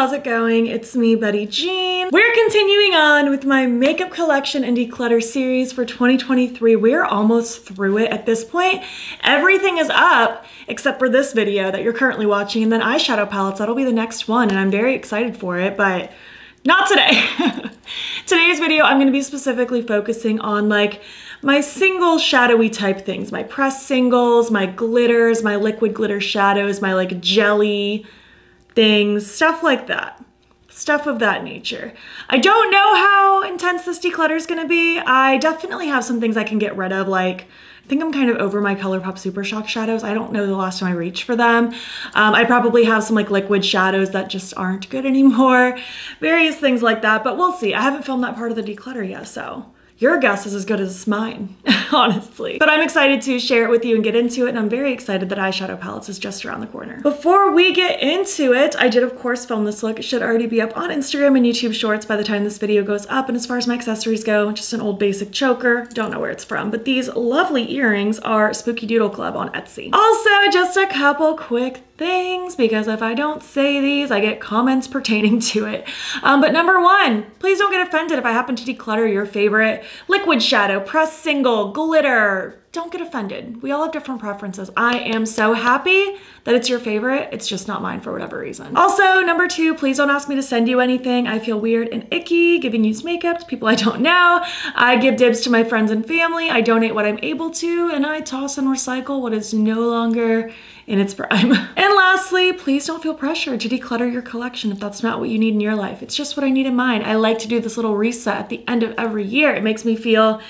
how's it going? It's me, Buddy Jean. We're continuing on with my makeup collection and declutter series for 2023. We're almost through it at this point. Everything is up except for this video that you're currently watching, and then eyeshadow palettes. That'll be the next one, and I'm very excited for it, but not today. Today's video, I'm gonna be specifically focusing on like my single shadowy type things, my pressed singles, my glitters, my liquid glitter shadows, my like jelly things, stuff like that, stuff of that nature. I don't know how intense this declutter is gonna be. I definitely have some things I can get rid of, like I think I'm kind of over my ColourPop Super Shock shadows. I don't know the last time I reached for them. I probably have some like liquid shadows that just aren't good anymore, various things like that, but we'll see. I haven't filmed that part of the declutter yet, so your guess is as good as mine, honestly. But I'm excited to share it with you and get into it, and I'm very excited that eyeshadow palettes is just around the corner. Before we get into it, I did of course film this look. It should already be up on Instagram and YouTube Shorts by the time this video goes up. And as far as my accessories go, just an old basic choker. Don't know where it's from, but these lovely earrings are Spooky Doodle Club on Etsy. Also, just a couple quick things, because if I don't say these, I get comments pertaining to it. But number one, please don't get offended if I happen to declutter your favorite liquid shadow, pressed single, glitter. Don't get offended. We all have different preferences. I am so happy that it's your favorite. It's just not mine for whatever reason. Also, number two, please don't ask me to send you anything. I feel weird and icky giving used makeup to people I don't know. I give dibs to my friends and family. I donate what I'm able to, and I toss and recycle what is no longer in its prime. And lastly, please don't feel pressured to declutter your collection if that's not what you need in your life. It's just what I need in mine. I like to do this little reset at the end of every year. It makes me feel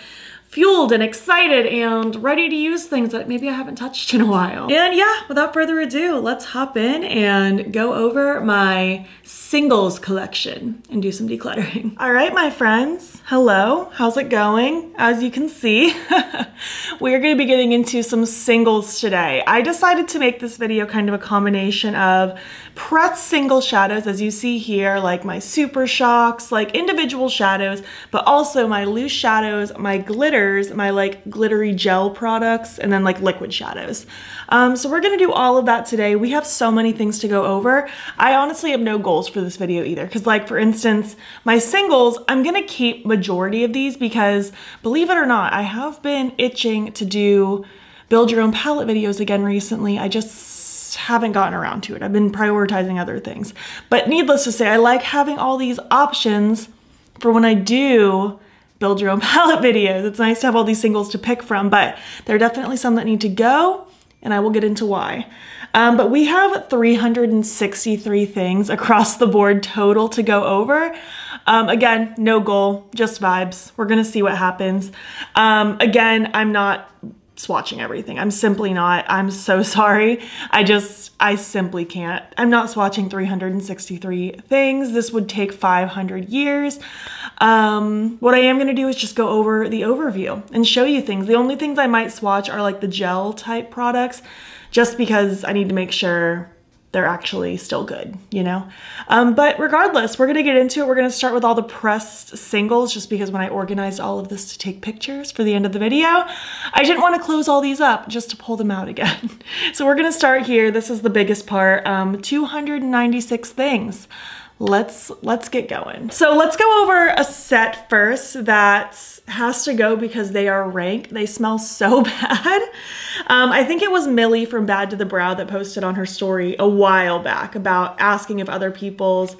fueled and excited and ready to use things that maybe I haven't touched in a while. And yeah, without further ado, let's hop in and go over my singles collection and do some decluttering. All right, my friends, hello, how's it going? As you can see, we're gonna be getting into some singles today. I decided to make this video kind of a combination of pressed single shadows, as you see here, like my Super Shocks, like individual shadows, but also my loose shadows, my glitter, my like glittery gel products, and then like liquid shadows. So we're gonna do all of that today. We have so many things to go over. I honestly have no goals for this video either, because like for instance, my singles, I'm gonna keep majority of these because believe it or not, I have been itching to do build your own palette videos again recently. I just haven't gotten around to it. I've been prioritizing other things. But needless to say, I like having all these options for when I do build your own palette videos. It's nice to have all these singles to pick from, but there are definitely some that need to go, and I will get into why. But we have 363 things across the board total to go over. Again, no goal, just vibes. We're gonna see what happens. Again, I'm not swatching everything. I'm simply not. I'm so sorry. I simply can't. I'm not swatching 363 things. This would take 500 years. What I am going to do is just go over the overview and show you things. The only things I might swatch are like the gel type products, just because I need to make sure they're actually still good, you know? But regardless, we're gonna get into it. We're gonna start with all the pressed singles, just because when I organized all of this to take pictures for the end of the video, I didn't wanna close all these up just to pull them out again. So we're gonna start here. This is the biggest part, 296 things. Let's get going. So let's go over a set first that has to go because they are rank. They smell so bad. I think it was Millie from Bad to the Brow that posted on her story a while back about asking if other people's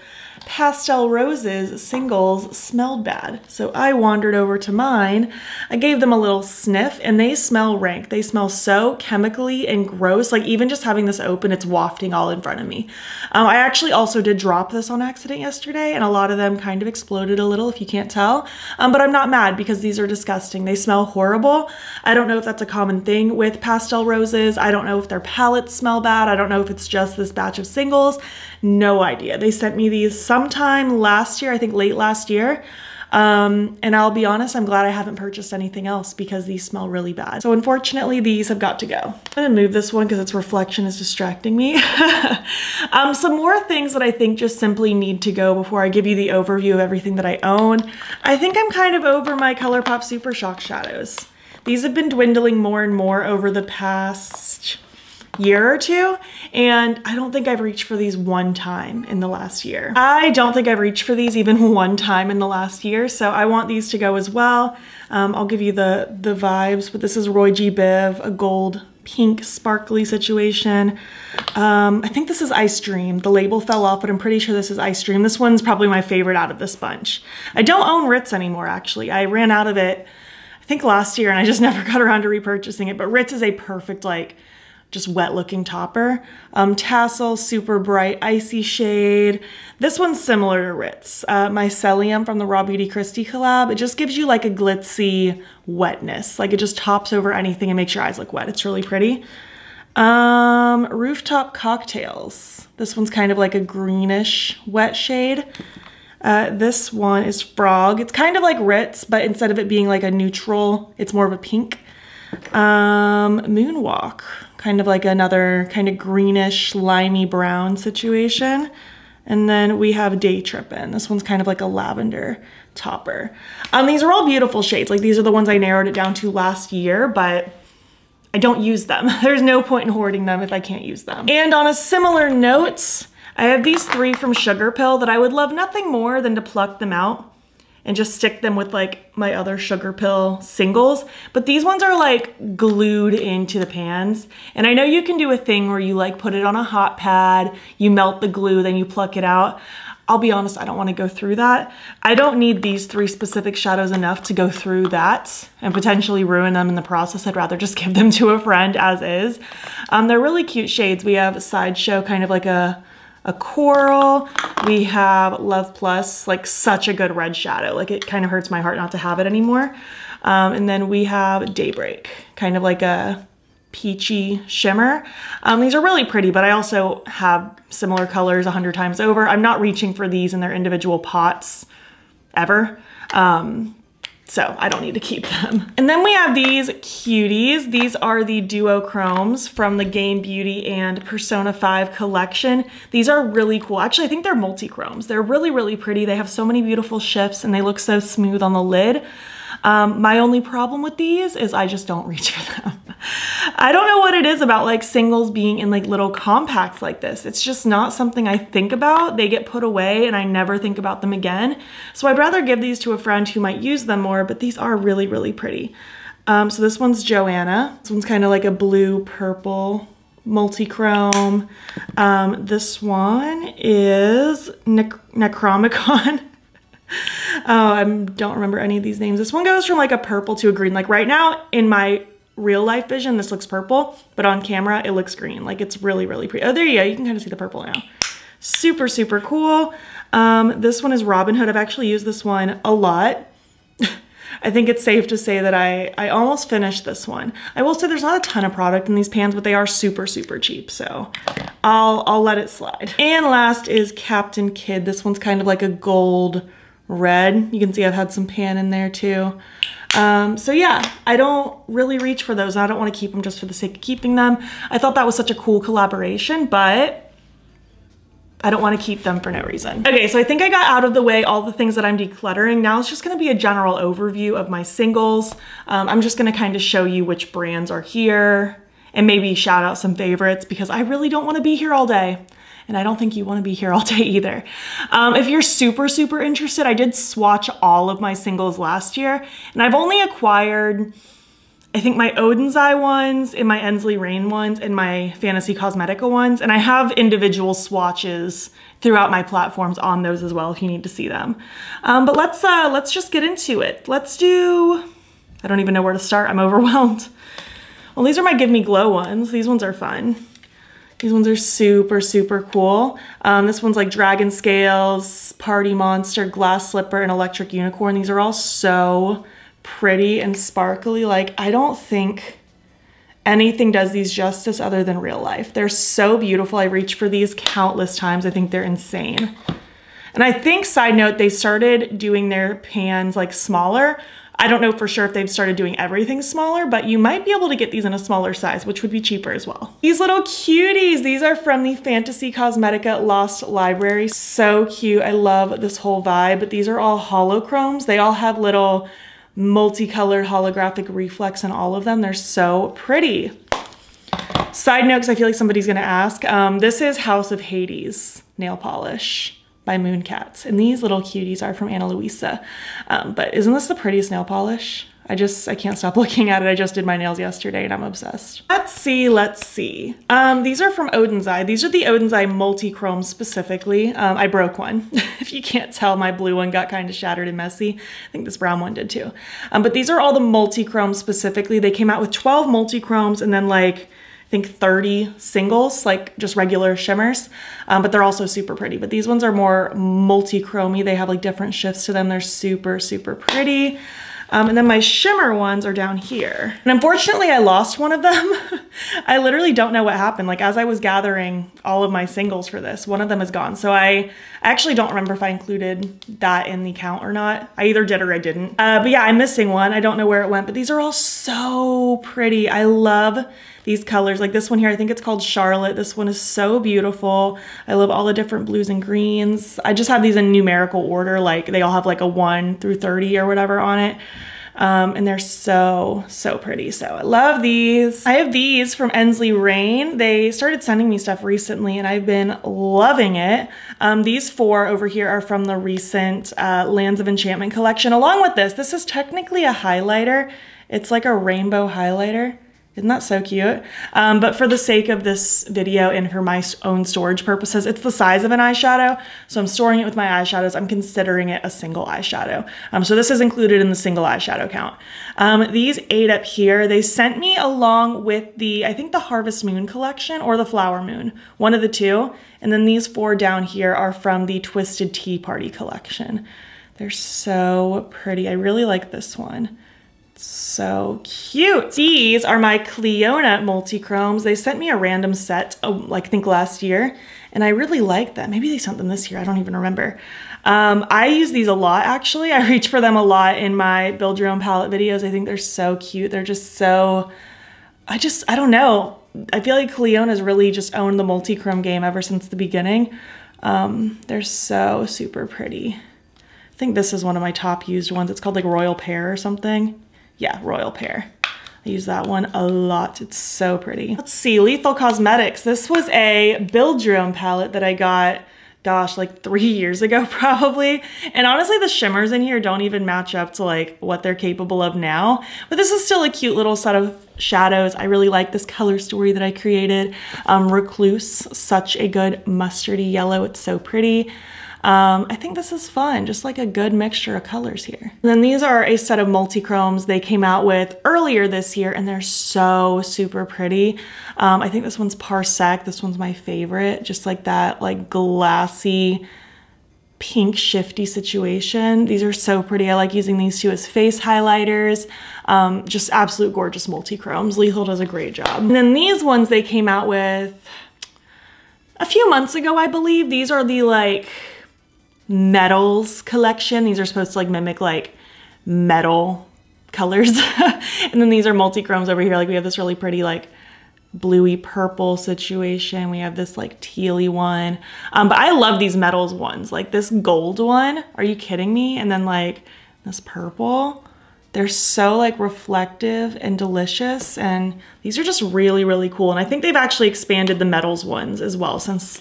Pastel Roses singles smelled bad. So I wandered over to mine. I gave them a little sniff and they smell rank. They smell so chemically and gross. Like even just having this open, it's wafting all in front of me. I actually also did drop this on accident yesterday, and a lot of them kind of exploded a little, if you can't tell. But I'm not mad because these are disgusting. They smell horrible. I don't know if that's a common thing with Pastel Roses. I don't know if their palettes smell bad. I don't know if it's just this batch of singles. No idea. They sent me these sometime last year, I think late last year. And I'll be honest, I'm glad I haven't purchased anything else because these smell really bad. So unfortunately, these have got to go. I'm gonna move this one because its reflection is distracting me. Some more things that I think just simply need to go before I give you the overview of everything that I own. I think I'm kind of over my ColourPop Super Shock shadows. These have been dwindling more and more over the past year or two, and I don't think I've reached for these one time in the last year. I don't think I've reached for these even one time in the last year, so I want these to go as well. I'll give you the vibes, but this is Roy G. Biv, a gold pink sparkly situation. I think this is Ice Dream. The label fell off, but I'm pretty sure this is Ice Dream. This one's probably my favorite out of this bunch. I don't own Ritz anymore, actually. I ran out of it, I think, last year, and I just never got around to repurchasing it. But Ritz is a perfect, like, just wet looking topper. Tassel, super bright, icy shade. This one's similar to Ritz. Mycelium from the Raw Beauty Christie collab. It just gives you like a glitzy wetness. Like it just tops over anything and makes your eyes look wet. It's really pretty. Rooftop Cocktails. This one's kind of like a greenish wet shade. This one is Frog. It's kind of like Ritz, but instead of it being like a neutral, it's more of a pink. Moonwalk, kind of like another kind of greenish limey brown situation. And then we have Day Trippin'. This one's kind of like a lavender topper. These are all beautiful shades. Like these are the ones I narrowed it down to last year, but I don't use them. There's no point in hoarding them if I can't use them. And on a similar note, I have these three from Sugar Pill that I would love nothing more than to pluck them out and just stick them with like my other Sugar Pill singles. But these ones are like glued into the pans. And I know you can do a thing where you like put it on a hot pad, you melt the glue, then you pluck it out. I'll be honest, I don't want to go through that. I don't need these three specific shadows enough to go through that and potentially ruin them in the process. I'd rather just give them to a friend as is. They're really cute shades. We have Sideshow, kind of like a coral. We have Love Plus, like such a good red shadow. Like it kind of hurts my heart not to have it anymore. And then we have Daybreak, kind of like a peachy shimmer. These are really pretty, but I also have similar colors 100 times over. I'm not reaching for these in their individual pots ever. So I don't need to keep them. And then we have these cuties. These are the duochromes from the Game Beauty and Persona 5 collection. These are really cool. Actually, I think they're multi-chromes. They're really, really pretty. They have so many beautiful shifts and they look so smooth on the lid. My only problem with these is I just don't reach for them. I don't know what it is about like singles being in like little compacts like this. It's just not something I think about. They get put away and I never think about them again. So I'd rather give these to a friend who might use them more, but these are really, really pretty. So this one's Joanna. This one's kind of like a blue purple multi-chrome. This one is Necromicon. Oh, I don't remember any of these names. This one goes from like a purple to a green. Like right now in my real life vision, this looks purple, but on camera, it looks green. Like it's really, really pretty. Oh, there you go. You can kind of see the purple now. Super, super cool. This one is Robin Hood. I've actually used this one a lot. I think it's safe to say that I almost finished this one. I will say there's not a ton of product in these pans, but they are super, super cheap. So I'll let it slide. And last is Captain Kidd. This one's kind of like a gold red. You can see I've had some pan in there too. So yeah, I don't really reach for those. I don't want to keep them just for the sake of keeping them. I thought that was such a cool collaboration, but I don't want to keep them for no reason. Okay, so I think I got out of the way all the things that I'm decluttering. Now it's just going to be a general overview of my singles. I'm just going to kind of show you which brands are here and maybe shout out some favorites because I really don't want to be here all day. And I don't think you want to be here all day either. If you're super, super interested, I did swatch all of my singles last year. And I've only acquired, I think, my Odin's Eye ones and my Ensley Rain ones and my Fantasy Cosmetica ones. And I have individual swatches throughout my platforms on those as well if you need to see them. But let's just get into it. Let's do, I don't even know where to start. I'm overwhelmed. Well, these are my Give Me Glow ones. These ones are fun. These ones are super, super cool. This one's like Dragon Scales, Party Monster, Glass Slipper, and Electric Unicorn. These are all so pretty and sparkly. Like, I don't think anything does these justice other than real life. They're so beautiful. I reached for these countless times. I think they're insane. And I think, side note, they started doing their pans like smaller. I don't know for sure if they've started doing everything smaller, but you might be able to get these in a smaller size, which would be cheaper as well. These little cuties, these are from the Fantasy Cosmetica Lost Library. So cute. I love this whole vibe, but these are all holochromes. They all have little multicolored holographic reflex in all of them. They're so pretty. Side note, because I feel like somebody's gonna ask, this is House of Hades nail polish by Mooncats, and these little cuties are from Ana Luisa. But isn't this the prettiest nail polish? I can't stop looking at it. I just did my nails yesterday and I'm obsessed. Let's see. These are from Odin's Eye. These are the Odin's Eye multi-chrome specifically. I broke one. If you can't tell, my blue one got kind of shattered and messy. I think this brown one did too. But these are all the multi-chromes specifically. They came out with 12 multi-chromes and then like, I think 30 singles, like just regular shimmers, but they're also super pretty. But these ones are more multi-chromey. They have like different shifts to them. They're super, super pretty. And then my shimmer ones are down here. And unfortunately I lost one of them. I literally don't know what happened. Like as I was gathering all of my singles for this, one of them is gone. So I actually don't remember if I included that in the count or not. I either did or I didn't. But yeah, I'm missing one. I don't know where it went, but these are all so pretty. I love these colors, like this one here, I think it's called Charlotte. This one is so beautiful. I love all the different blues and greens. I just have these in numerical order, like they all have like a 1 through 30 or whatever on it. And they're so, so pretty. So I love these. I have these from Ensley Rain. They started sending me stuff recently and I've been loving it. These four over here are from the recent Lands of Enchantment collection. Along with this, this is technically a highlighter. It's like a rainbow highlighter. Isn't that so cute? But for the sake of this video and for my own storage purposes, it's the size of an eyeshadow. So I'm storing it with my eyeshadows. I'm considering it a single eyeshadow. So this is included in the single eyeshadow count. These 8 up here, they sent me along with the, I think the Harvest Moon collection or the Flower Moon, one of the two. And then these 4 down here are from the Twisted Tea Party collection. They're so pretty. I really like this one. So cute. These are my Cleona multi-chromes. They sent me a random set, like I think last year, and I really like them. Maybe they sent them this year, I don't even remember. I use these a lot actually. I reach for them a lot in my build your own palette videos. I think they're so cute. They're just so, I don't know. I feel like Cleona's really just owned the multi-chrome game ever since the beginning. They're so super pretty. I think this is one of my top used ones. It's called like Royal Pear or something. Yeah, Royal Pear. I use that one a lot. It's so pretty. Let's see, Lethal Cosmetics. This was a build your own palette that I got, gosh, like 3 years ago probably. And honestly, the shimmers in here don't even match up to like what they're capable of now. But this is still a cute little set of shadows. I really like this color story that I created. Recluse, such a good mustardy yellow. It's so pretty. I think this is fun, just like a good mixture of colors here. And then these are a set of multi-chromes they came out with earlier this year, and they're so super pretty. I think this one's Parsec. This one's my favorite, just like that like glassy pink shifty situation. These are so pretty. I like using these two as face highlighters. Just absolute gorgeous multi-chromes. Lethal does a great job. And then these ones they came out with a few months ago, I believe. These are the like metals collection. These are supposed to like mimic like metal colors. And then these are multi-chromes over here. Like we have this really pretty like bluey purple situation. We have this like tealy one. But I love these metals ones. Like this gold one, are you kidding me? And then like this purple. They're so like reflective and delicious, and these are just really, really cool. And I think they've actually expanded the metals ones as well since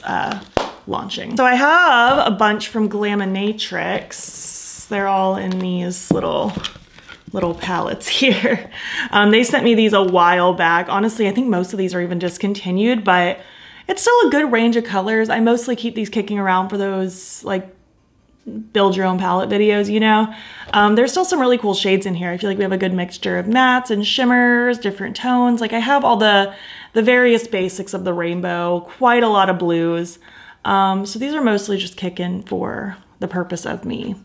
launching. So I have a bunch from Glaminatrix. They're all in these little palettes here. They sent me these a while back. Honestly, I think most of these are even discontinued, but it's still a good range of colors. I mostly keep these kicking around for those like build your own palette videos, you know. There's still some really cool shades in here. I feel like we have a good mixture of mattes and shimmers, different tones. Like I have all the various basics of the rainbow, quite a lot of blues. So these are mostly just kicking for the purpose of me,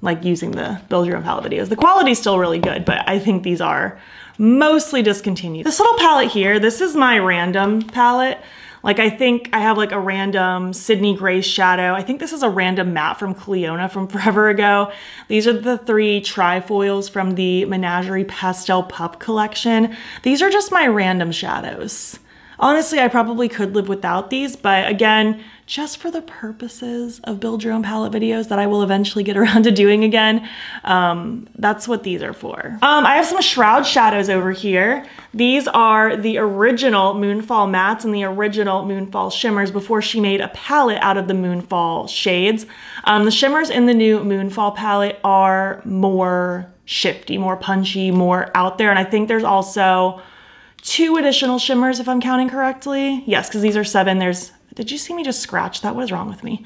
like using the build your own palette videos. The quality's still really good, but I think these are mostly discontinued. This little palette here, this is my random palette. Like I think I have like a random Sydney Grace shadow. I think this is a random matte from Cleona from forever ago. These are the 3 trifoils from the Menagerie Pastel Pup collection. These are just my random shadows. Honestly, I probably could live without these, but again, just for the purposes of build your own palette videos that I will eventually get around to doing again, that's what these are for. I have some Shroud Shadows over here. These are the original Moonfall mattes and the original Moonfall shimmers before she made a palette out of the Moonfall shades. The shimmers in the new Moonfall palette are more shifty, more punchy, more out there, and I think there's also two additional shimmers if I'm counting correctly. Yes, because these are 7. There's, did you see me just scratch that? What is wrong with me?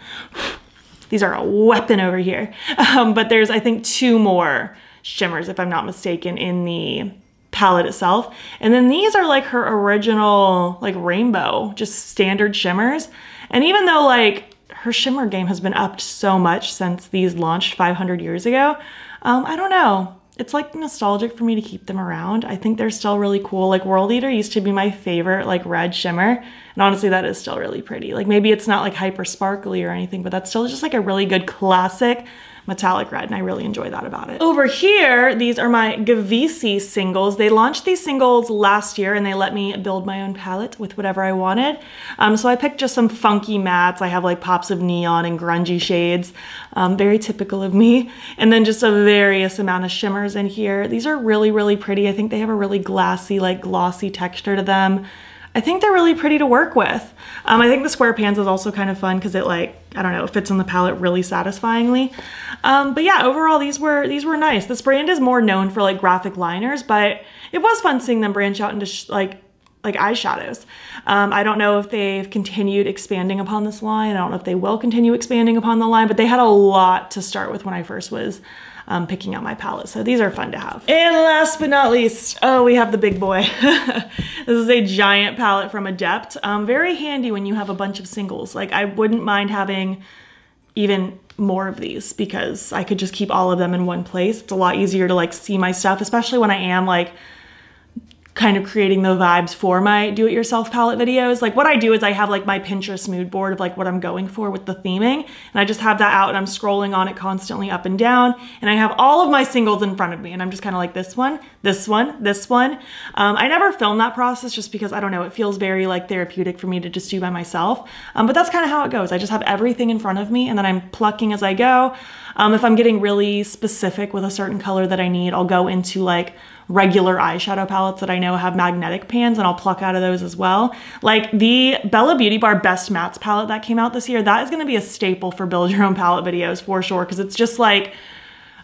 These are a weapon over here. But there's, I think, 2 more shimmers if I'm not mistaken in the palette itself. And then these are like her original like rainbow, just standard shimmers. And even though like her shimmer game has been upped so much since these launched 500 years ago, I don't know. It's like nostalgic for me to keep them around. I think they're still really cool. Like World Eater used to be my favorite like red shimmer. And honestly, that is still really pretty. Like maybe it's not like hyper sparkly or anything, but that's still just like a really good classic metallic red, and I really enjoy that about it. Over here, these are my Gavisi singles. They launched these singles last year and they let me build my own palette with whatever I wanted. So I picked just some funky mattes. I have like pops of neon and grungy shades, very typical of me. And then just a various amount of shimmers in here. These are really, really pretty. I think they have a really glassy, like glossy texture to them. I think they're really pretty to work with. I think the square pans is also kind of fun because it like, I don't know, it fits on the palette really satisfyingly. But yeah, overall these were nice. This brand is more known for like graphic liners, but it was fun seeing them branch out into like eyeshadows. I don't know if they've continued expanding upon this line. I don't know if they will continue expanding upon the line, but they had a lot to start with when I first was picking out my palette. So these are fun to have. And last but not least, oh, we have the big boy. This is a giant palette from Adept. Very handy when you have a bunch of singles. Like I wouldn't mind having even more of these because I could just keep all of them in one place. It's a lot easier to like see my stuff, especially when I am like kind of creating the vibes for my do-it-yourself palette videos. Like what I do is I have like my Pinterest mood board of like what I'm going for with the theming, and I just have that out and I'm scrolling on it constantly up and down, and I have all of my singles in front of me and I'm just kind of like this one, this one, this one. I never film that process just because I don't know, it feels very like therapeutic for me to just do by myself. But that's kind of how it goes. I just have everything in front of me and then I'm plucking as I go. If I'm getting really specific with a certain color that I need, I'll go into like regular eyeshadow palettes that I know have magnetic pans and I'll pluck out of those as well. Like the Bella Beauty Bar Best Mattes palette that came out this year, that is gonna be a staple for build your own palette videos for sure, because it's just like,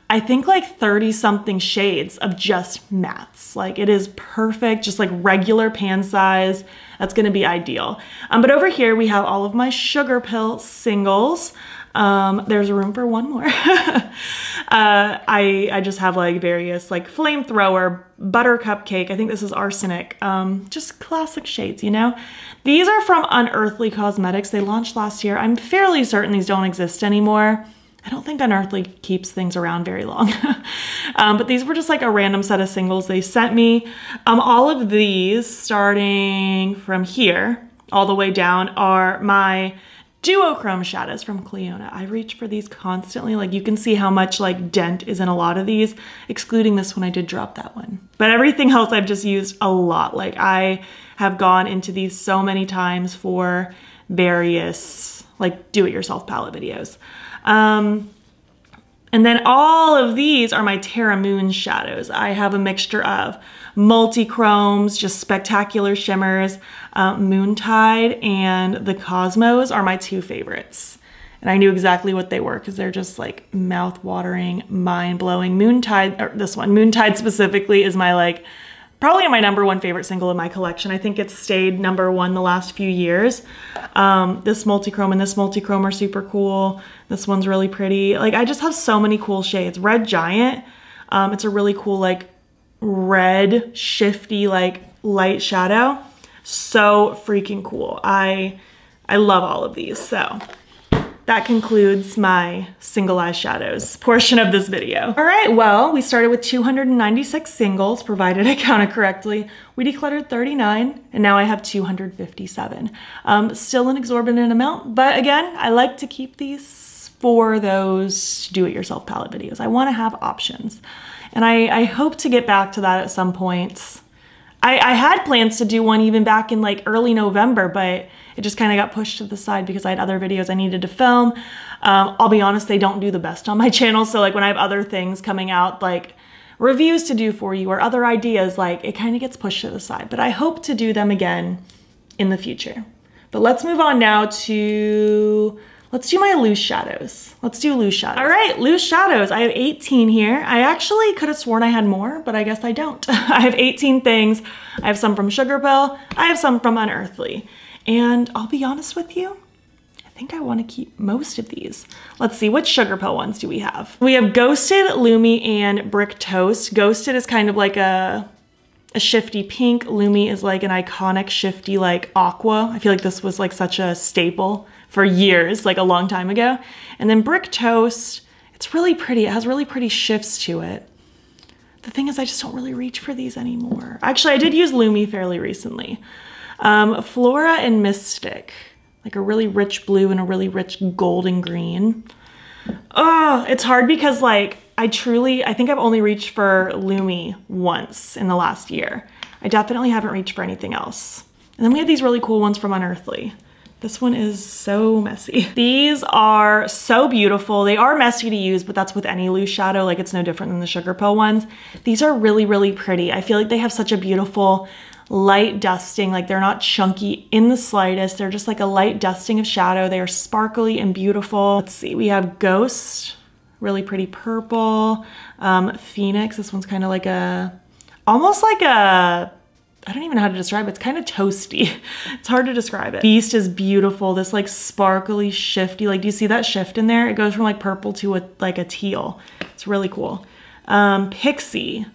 I think like 30 something shades of just mattes. Like it is perfect, just like regular pan size. That's gonna be ideal. But over here we have all of my Sugar Pill singles. There's room for one more. I just have like various like Flamethrower, Buttercup Cake. I think this is Arsenic. Just classic shades, you know? These are from Unearthly Cosmetics. They launched last year. I'm fairly certain these don't exist anymore. I don't think Unearthly keeps things around very long. But these were just like a random set of singles they sent me. All of these, starting from here all the way down, are my duochrome shadows from Cleona. I reach for these constantly. Like you can see how much like dent is in a lot of these, excluding this one. I did drop that one, but everything else I've just used a lot. Like I have gone into these so many times for various like do-it-yourself palette videos. And then all of these are my Terra Moon shadows. I have a mixture of multi-chromes, just spectacular shimmers. Moontide and the Cosmos are my 2 favorites. And I knew exactly what they were because they're just like mouth-watering, mind-blowing. Moontide, or this one, Moontide specifically is my like, probably my #1 favorite single in my collection. I think it's stayed #1 the last few years. This multichrome and this multichrome are super cool. This one's really pretty. Like I just have so many cool shades. Red Giant, it's a really cool like red shifty like light shadow. So freaking cool. I love all of these. So that concludes my single eyeshadows portion of this video. All right, well, we started with 296 singles, provided I counted correctly. We decluttered 39, and now I have 257. Still an exorbitant amount, but again, I like to keep these for those do-it-yourself palette videos. I wanna have options. And I hope to get back to that at some point. I had plans to do one even back in like early November, but it just kind of got pushed to the side because I had other videos I needed to film. I'll be honest, they don't do the best on my channel. So like when I have other things coming out, like reviews to do for you or other ideas, like it kind of gets pushed to the side, but I hope to do them again in the future. But let's move on now to, let's do my loose shadows. Let's do loose shadows. All right, loose shadows. I have 18 here. I actually could have sworn I had more, but I guess I don't. I have 18 things. I have some from Sugar Pill. I have some from Unearthly. And I'll be honest with you, I think I want to keep most of these. Let's see, what Sugar Pill ones do we have? We have Ghosted, Lumi, and Brick Toast. Ghosted is kind of like a shifty pink. Lumi is like an iconic shifty like aqua. I feel like this was like such a staple for years, like a long time ago. And then Brick Toast, it's really pretty. It has really pretty shifts to it. The thing is, I just don't really reach for these anymore. Actually, I did use Lumi fairly recently. Flora and Mystic, like a really rich blue and a really rich golden green. Oh, it's hard because like I think I've only reached for Lumi once in the last year. I definitely haven't reached for anything else. And then we have these really cool ones from Unearthly. This one is so messy. These are so beautiful. They are messy to use, but that's with any loose shadow. Like it's no different than the Sugar Pill ones. These are really, really pretty. I feel like they have such a beautiful light dusting. Like they're not chunky in the slightest. They're just like a light dusting of shadow. They are sparkly and beautiful. Let's see, we have Ghost, really pretty purple. Phoenix, this one's kind of like a, almost like a, I don't even know how to describe it. It's kind of toasty. It's hard to describe it. Beast is beautiful. This like sparkly, shifty, like do you see that shift in there? It goes from like purple to like a teal. It's really cool. Pixie,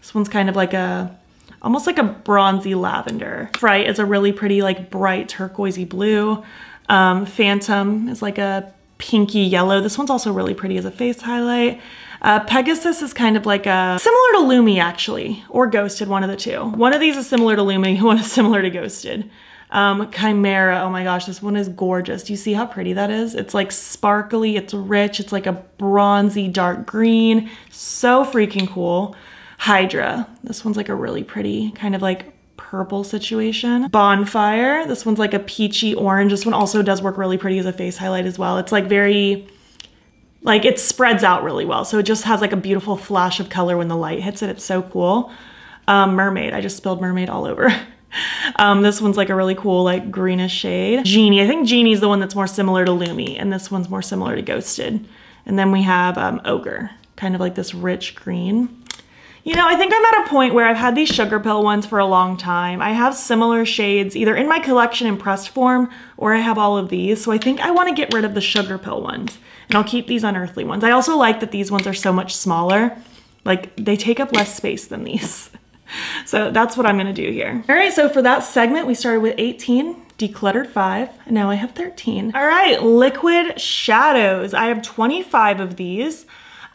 this one's kind of like a, almost like a bronzy lavender. Fright is a really pretty like bright turquoisey blue. Phantom is like a pinky yellow. This one's also really pretty as a face highlight. Pegasus is kind of like a, similar to Lumi actually, or Ghosted, one of the two. One of these is similar to Lumi, one is similar to Ghosted. Chimera, oh my gosh, this one is gorgeous. Do you see how pretty that is? It's like sparkly, it's rich, it's like a bronzy dark green. So freaking cool. Hydra, this one's like a really pretty kind of like purple situation. Bonfire, this one's like a peachy orange. This one also does work really pretty as a face highlight as well. It's like very, like it spreads out really well. So it just has like a beautiful flash of color when the light hits it. It's so cool. Mermaid, I just spilled mermaid all over. This one's like a really cool like greenish shade. Genie, I think Genie's the one that's more similar to Lumi, and this one's more similar to Ghosted. And then we have Ogre, kind of like this rich green. You know, I think I'm at a point where I've had these Sugar Pill ones for a long time. I have similar shades either in my collection in pressed form, or I have all of these. So I think I want to get rid of the Sugar Pill ones, and I'll keep these Unearthly ones. I also like that these ones are so much smaller. Like they take up less space than these. So that's what I'm going to do here. All right, so for that segment, we started with 18, decluttered 5, and now I have 13. All right, liquid shadows. I have 25 of these.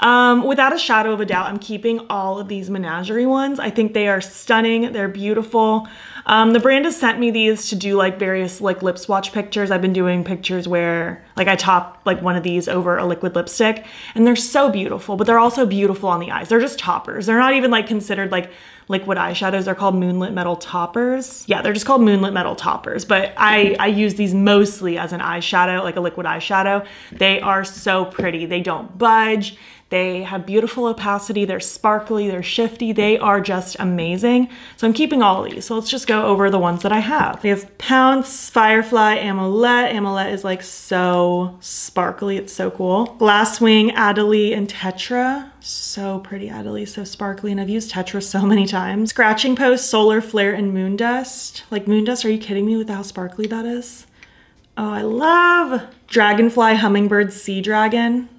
Without a shadow of a doubt, I'm keeping all of these Menagerie ones. I think they are stunning. They're beautiful. The brand has sent me these to do like various like lip swatch pictures. I've been doing pictures where like I top like one of these over a liquid lipstick, and they're so beautiful, but they're also beautiful on the eyes. They're just toppers. They're not even like considered like liquid eyeshadows. They're called Moonlit Metal Toppers. Yeah, they're just called Moonlit Metal Toppers, but I use these mostly as an eyeshadow, like a liquid eyeshadow. They are so pretty. They don't budge. They have beautiful opacity. They're sparkly, they're shifty. They are just amazing. So I'm keeping all of these. So let's just go over the ones that I have. We have Pounce, Firefly, Amulette. Amulette is like so sparkly. It's so cool. Glasswing, Adelie, and Tetra. So pretty, Adelie, so sparkly. And I've used Tetra so many times. Scratching Post, Solar Flare, and Moondust. Like Moondust, are you kidding me with how sparkly that is? Oh, I love Dragonfly, Hummingbird, Sea Dragon.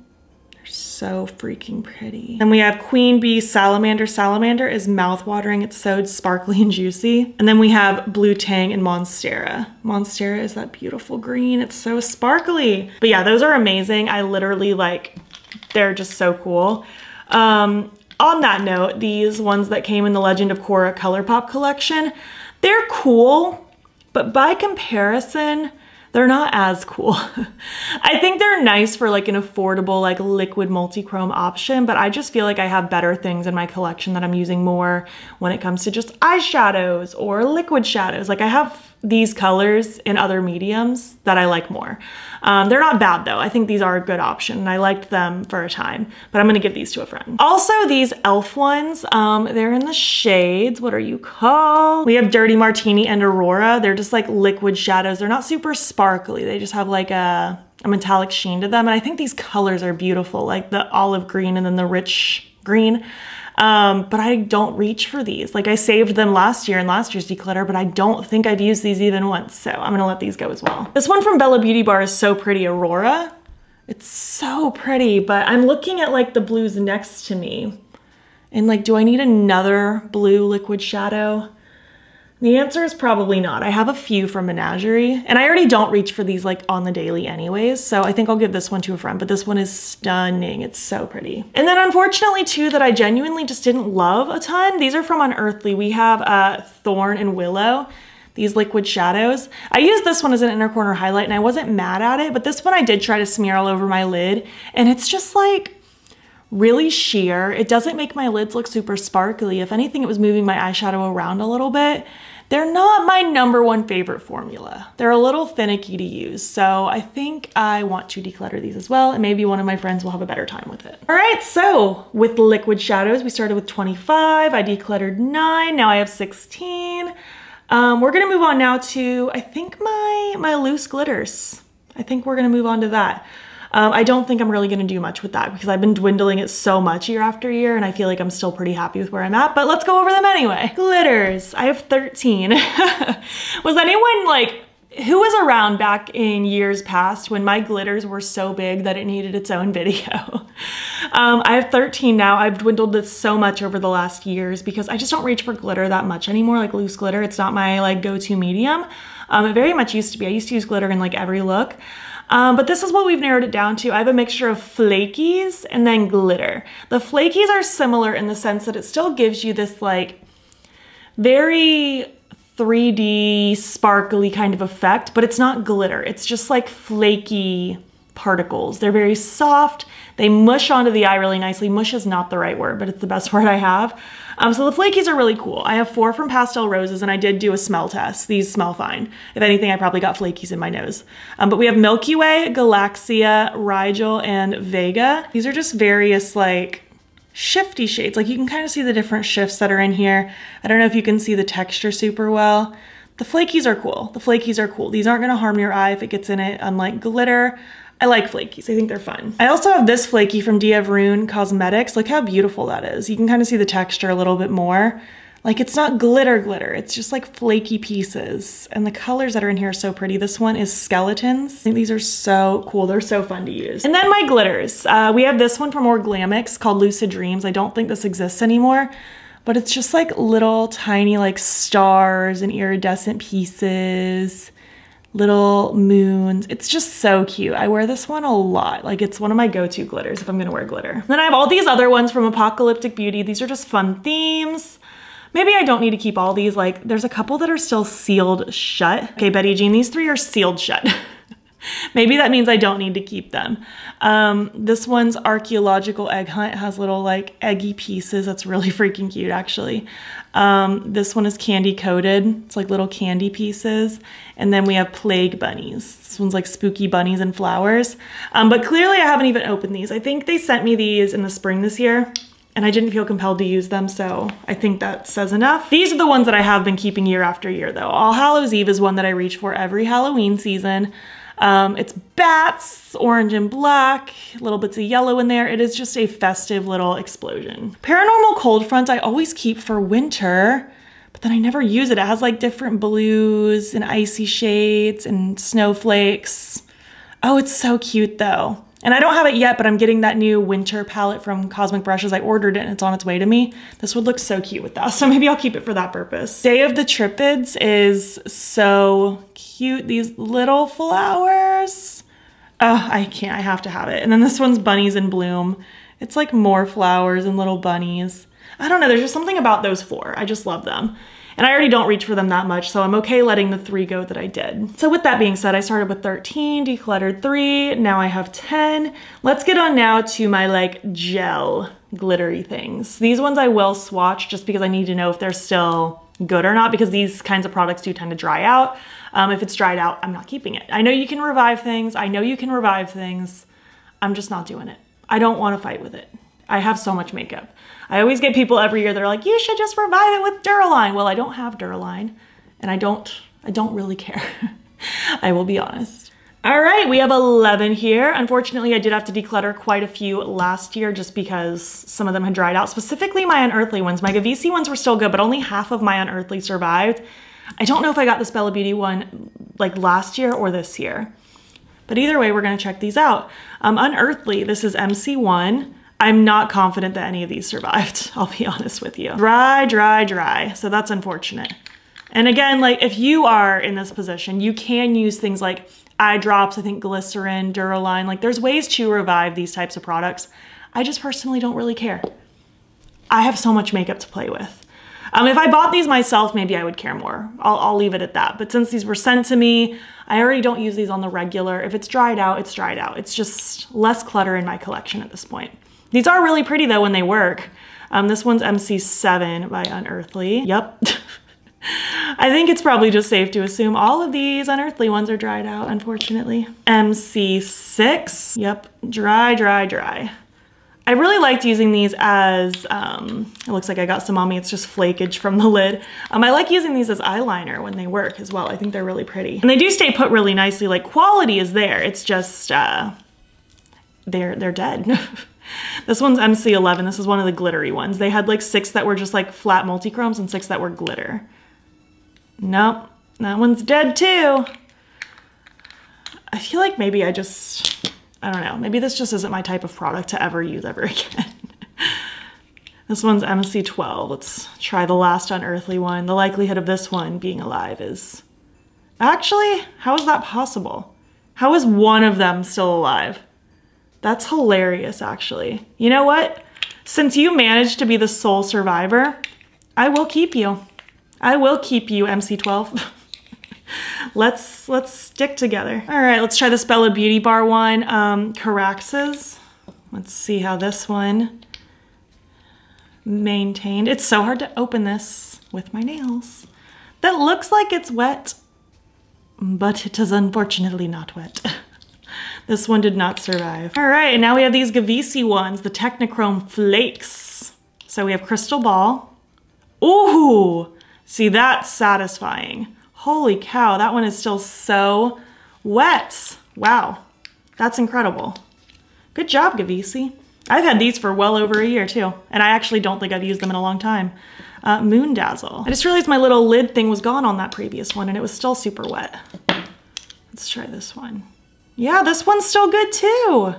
So freaking pretty. Then we have Queen Bee, Salamander. Salamander is mouthwatering. It's so sparkly and juicy. And then we have Blue Tang and Monstera. Monstera is that beautiful green. It's so sparkly. But yeah, those are amazing. I literally like, they're just so cool. On that note, these ones that came in the Legend of Korra ColourPop collection, they're cool, but by comparison, They're not as cool. I think they're nice for like an affordable like liquid multi-chrome option, but I just feel like I have better things in my collection that I'm using more when it comes to just eyeshadows or liquid shadows. Like I have these colors in other mediums that I like more. They're not bad though. I think these are a good option and I liked them for a time, but I'm gonna give these to a friend. Also these e.l.f. ones, they're in the shades, what are you called? We have Dirty Martini and Aurora. They're just like liquid shadows. They're not super sparkly. They just have like a metallic sheen to them. And I think these colors are beautiful, like the olive green and then the rich green. But I don't reach for these. Like I saved them last year in last year's declutter, but I don't think I've used these even once. So I'm gonna let these go as well. This one from Bella Beauty Bar is so pretty, Aurora. It's so pretty, but I'm looking at like the blues next to me. And like, do I need another blue liquid shadow? The answer is probably not. I have a few from Menagerie and I already don't reach for these like on the daily anyways. So I think I'll give this one to a friend, but this one is stunning. It's so pretty. And then unfortunately two that I genuinely just didn't love a ton. These are from Unearthly. We have Thorn and Willow, these liquid shadows. I used this one as an inner corner highlight and I wasn't mad at it, but this one I did try to smear all over my lid and it's just like really sheer. It doesn't make my lids look super sparkly. If anything, it was moving my eyeshadow around a little bit. They're not my #1 favorite formula. They're a little finicky to use. So I think I want to declutter these as well. And maybe one of my friends will have a better time with it. All right, so with liquid shadows, we started with 25. I decluttered 9. Now I have 16. We're gonna move on now to, I think my loose glitters. I think we're gonna move on to that. I don't think I'm really gonna do much with that because I've been dwindling it so much year after year and I feel like I'm still pretty happy with where I'm at, but let's go over them anyway. Glitters, I have 13. Was anyone like, who was around back in years past when my glitters were so big that it needed its own video? I have 13 now. I've dwindled this so much over the last years because I just don't reach for glitter that much anymore, like loose glitter. It's not my like go-to medium. It very much used to be. I used to use glitter in like every look. But this is what we've narrowed it down to. I have a mixture of flakies and then glitter. The flakies are similar in the sense that it still gives you this like very 3D sparkly kind of effect, but it's not glitter. It's just like flaky particles. They're very soft. They mush onto the eye really nicely. Mush is not the right word, but it's the best word I have. So the flakies are really cool. I have 4 from Pastel Roses and I did do a smell test. These smell fine. If anything, I probably got flakies in my nose. But we have Milky Way, Galaxia, Rigel, and Vega. These are just various like shifty shades. Like you can kind of see the different shifts that are in here. I don't know if you can see the texture super well. The flakies are cool. The flakies are cool. These aren't gonna harm your eye if it gets in it, unlike glitter. I like flakies, I think they're fun. I also have this flaky from D'Evroon Cosmetics. Look how beautiful that is. You can kind of see the texture a little bit more. Like it's not glitter glitter, it's just like flaky pieces. And the colors that are in here are so pretty. This one is Skeletons. I think these are so cool, they're so fun to use. And then my glitters. We have this one from Orglammix called Lucid Dreams. I don't think this exists anymore, but it's just like little tiny like stars and iridescent pieces. Little moons. It's just so cute. I wear this one a lot. Like it's one of my go-to glitters if I'm gonna wear glitter. Then I have all these other ones from Apocalyptic Beauty. These are just fun themes. Maybe I don't need to keep all these. Like there's a couple that are still sealed shut. Okay, Betty Jean, these 3 are sealed shut. Maybe that means I don't need to keep them. This one's Archaeological Egg Hunt. It has little like eggy pieces. That's really freaking cute actually. This one is Candy Coated. It's like little candy pieces. And then we have Plague Bunnies. This one's like spooky bunnies and flowers. But clearly I haven't even opened these. I think they sent me these in the spring this year and I didn't feel compelled to use them, so I think that says enough. These are the ones that I have been keeping year after year though. All Hallows Eve is one that I reach for every Halloween season. It's bats, orange and black, little bits of yellow in there. It is just a festive little explosion. Paranormal Cold Front I always keep for winter, but then I never use it. It has like different blues and icy shades and snowflakes. Oh, it's so cute though. And I don't have it yet, but I'm getting that new winter palette from Cosmic Brushes. I ordered it and it's on its way to me. This would look so cute with that. So maybe I'll keep it for that purpose. Day of the Trippids is so cute. These little flowers. Oh, I can't, I have to have it. And then this one's Bunnies in Bloom. It's like more flowers and little bunnies. I don't know, there's just something about those 4. I just love them. And I already don't reach for them that much, so I'm okay letting the three go that I did. So with that being said, I started with 13, decluttered 3, now I have 10. Let's get on now to my like gel glittery things. These ones I will swatch just because I need to know if they're still good or not, because these kinds of products do tend to dry out. If it's dried out, I'm not keeping it. I know you can revive things. I'm just not doing it. I don't want to fight with it. I have so much makeup. I always get people every year that are like, you should just revive it with Duraline. Well, I don't have Duraline, and I don't really care. I will be honest. All right, we have 11 here. Unfortunately, I did have to declutter quite a few last year just because some of them had dried out, specifically my Unearthly ones. My Gavisi ones were still good, but only half of my Unearthly survived. I don't know if I got this Bella Beauty one like last year or this year, but either way, we're gonna check these out. Unearthly, this is MC1. I'm not confident that any of these survived, I'll be honest with you. Dry, dry, dry, so that's unfortunate. And again, like if you are in this position, you can use things like eye drops, I think glycerin, Duraline, like there's ways to revive these types of products. I just personally don't really care. I have so much makeup to play with. If I bought these myself, maybe I would care more. I'll leave it at that. But since these were sent to me, I already don't use these on the regular. If it's dried out, it's dried out. It's just less clutter in my collection at this point. These are really pretty though when they work. This one's MC7 by Unearthly. Yep. I think it's probably just safe to assume all of these Unearthly ones are dried out, unfortunately. MC6, yep, dry, dry, dry. I really liked using these as, it looks like I got samami, it's just flakage from the lid. I like using these as eyeliner when they work as well. I think they're really pretty. And they do stay put really nicely, like quality is there. It's just, they're dead. This one's MC11, this is one of the glittery ones. They had like 6 that were just like flat multi-chromes and 6 that were glitter. Nope, that one's dead too. I feel like maybe I don't know, maybe this just isn't my type of product to ever use ever again. This one's MC12. Let's try the last Unearthly one. The likelihood of this one being alive is... Actually, how is that possible? How is one of them still alive? That's hilarious, actually. You know what? Since you managed to be the sole survivor, I will keep you. I will keep you, MC12. Let's stick together. All right, let's try this Bella Beauty Bar one, Caraxes. Let's see how this one maintained. It's so hard to open this with my nails. That looks like it's wet, but it is unfortunately not wet. This one did not survive. All right, and now we have these Gavisi ones, the Technichrome Flakes. So we have Crystal Ball. Ooh! See, that's satisfying. Holy cow, that one is still so wet. Wow, that's incredible. Good job, Gavisi. I've had these for well over a year too, and I actually don't think I've used them in a long time. Moon Dazzle. I just realized my little lid thing was gone on that previous one and it was still super wet. Let's try this one. Yeah, this one's still good too.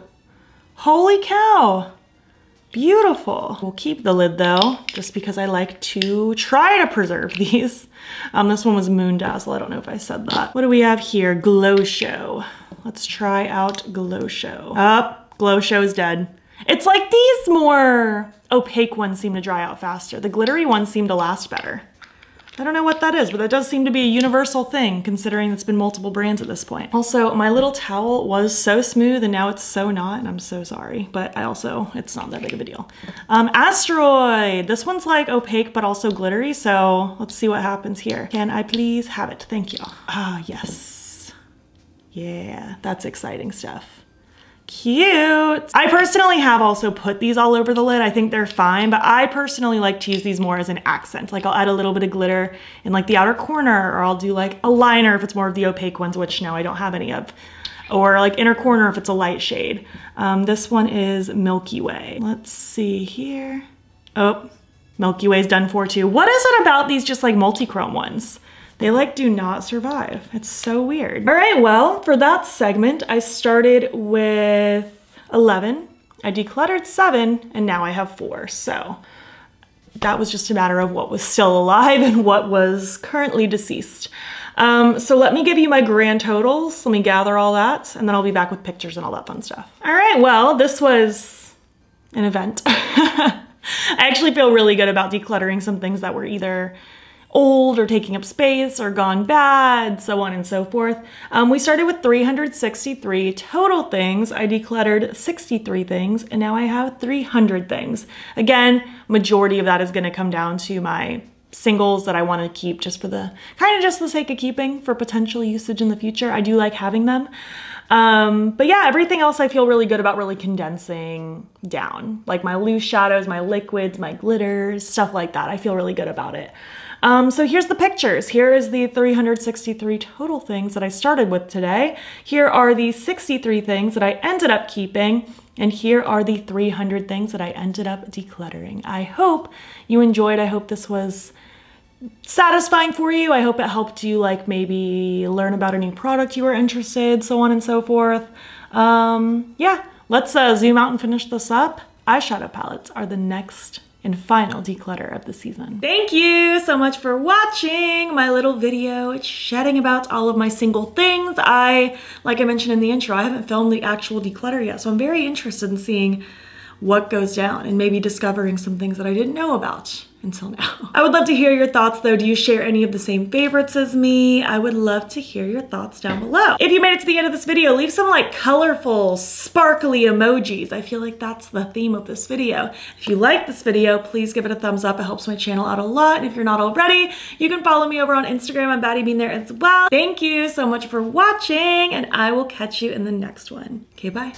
Holy cow. Beautiful. We'll keep the lid though, just because I like to try to preserve these. This one was Moon Dazzle. I don't know if I said that. What do we have here? Glow Show. Let's try out Glow Show. Glow Show is dead. It's like these more opaque ones seem to dry out faster. The glittery ones seem to last better. I don't know what that is, but that does seem to be a universal thing considering it's been multiple brands at this point. Also, my little towel was so smooth and now it's so not, and I'm so sorry, but it's not that big of a deal. Asteroid, this one's like opaque but also glittery, so let's see what happens here. Can I please have it? Thank you. Ah, yes. Yeah, that's exciting stuff. Cute. I personally have also put these all over the lid. I think they're fine, but I personally like to use these more as an accent. Like I'll add a little bit of glitter in like the outer corner, or I'll do like a liner if it's more of the opaque ones, which now I don't have any of, or like inner corner if it's a light shade. This one is Milky Way. Let's see here. Oh, Milky Way's done for too. What is it about these just like multi-chrome ones? They like do not survive. It's so weird. All right, well, for that segment, I started with 11. I decluttered 7, and now I have 4. So that was just a matter of what was still alive and what was currently deceased. So let me give you my grand totals. Let me gather all that, and then I'll be back with pictures and all that fun stuff. All right, well, this was an event. I actually feel really good about decluttering some things that were either old or taking up space or gone bad, so on and so forth. We started with 363 total things. I decluttered 63 things and now I have 300 things. Again, majority of that is gonna come down to my singles that I want to keep just for the kind of just the sake of keeping for potential usage in the future. I do like having them. But yeah, everything else I feel really good about really condensing down, like my loose shadows, my liquids, my glitters, stuff like that. I feel really good about it. So here's the pictures. Here is the 363 total things that I started with today. Here are the 63 things that I ended up keeping. And here are the 300 things that I ended up decluttering. I hope you enjoyed. I hope this was satisfying for you. I hope it helped you, like, maybe learn about a new product you were interested, so on and so forth. Yeah, let's zoom out and finish this up. Eyeshadow palettes are the next and final declutter of the season. Thank you so much for watching my little video chatting about all of my single things. Like I mentioned in the intro, I haven't filmed the actual declutter yet, so I'm very interested in seeing what goes down and maybe discovering some things that I didn't know about until now. I would love to hear your thoughts though. Do you share any of the same favorites as me? I would love to hear your thoughts down below. If you made it to the end of this video, leave some like colorful, sparkly emojis. I feel like that's the theme of this video. If you like this video, please give it a thumbs up. It helps my channel out a lot. And if you're not already, you can follow me over on Instagram. I'm Batty Bean there as well. Thank you so much for watching and I will catch you in the next one. Okay, bye.